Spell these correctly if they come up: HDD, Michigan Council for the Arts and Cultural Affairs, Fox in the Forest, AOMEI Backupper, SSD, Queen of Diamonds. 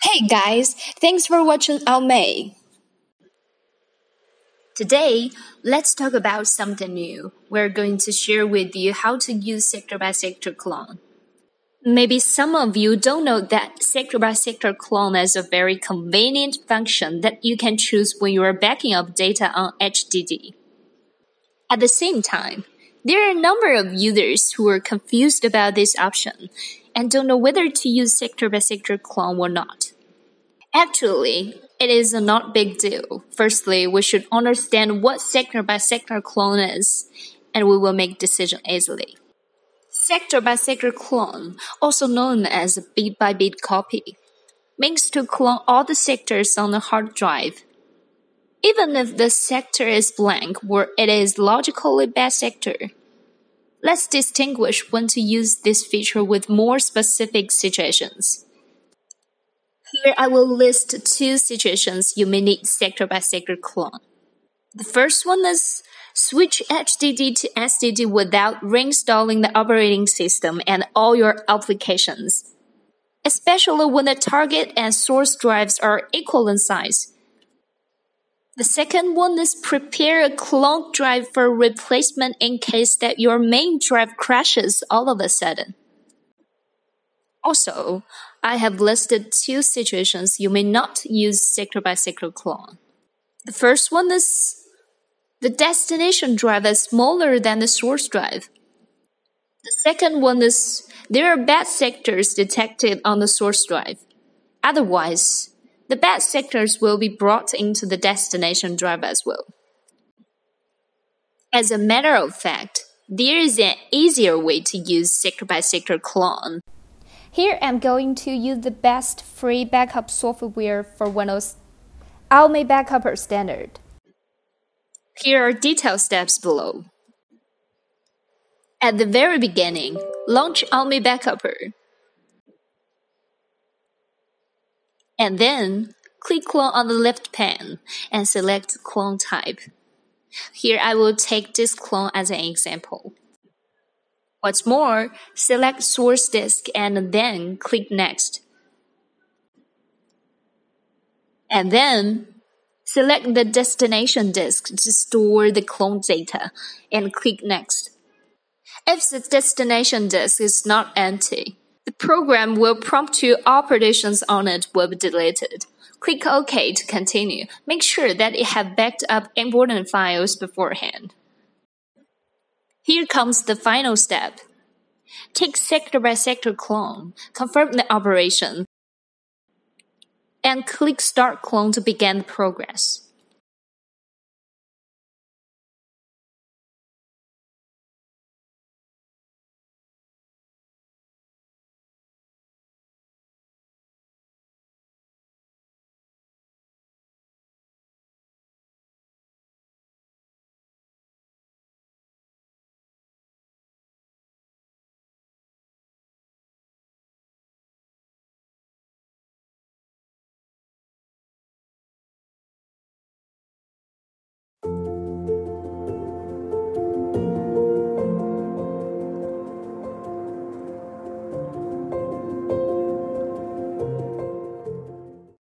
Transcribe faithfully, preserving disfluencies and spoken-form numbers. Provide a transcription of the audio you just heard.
Hey guys, thanks for watching AOMEI. Today, let's talk about something new. We're going to share with you how to use sector by sector clone. Maybe some of you don't know that sector by sector clone is a very convenient function that you can choose when you are backing up data on H D D. At the same time, there are a number of users who are confused about this option and don't know whether to use sector by sector clone or not. Actually, it is a not big deal. Firstly, we should understand what sector by sector clone is, and we will make decision easily. Sector by sector clone, also known as bit by bit copy, means to clone all the sectors on the hard drive, even if the sector is blank or it is logically bad sector. Let's distinguish when to use this feature with more specific situations. Here I will list two situations you may need sector by sector clone. The first one is switch H D D to S S D without reinstalling the operating system and all your applications, especially when the target and source drives are equal in size. The second one is prepare a clone drive for replacement in case that your main drive crashes all of a sudden. Also, I have listed two situations you may not use sector by sector clone. The first one is the destination drive is smaller than the source drive. The second one is there are bad sectors detected on the source drive. Otherwise, the bad sectors will be brought into the destination drive as well. As a matter of fact, there is an easier way to use sector by sector clone. Here I'm going to use the best free backup software for Windows, AOMEI Backupper standard. Here are detailed steps below. At the very beginning, launch AOMEI Backupper. And then, click clone on the left pane and select clone type. Here I will take this clone as an example. What's more, select source disk and then click next. And then, select the destination disk to store the clone data and click next. If the destination disk is not empty, the program will prompt you all partitions on it will be deleted. Click OK to continue. Make sure that you have backed up important files beforehand. Here comes the final step. Take sector by sector clone, confirm the operation, and click Start Clone to begin the progress.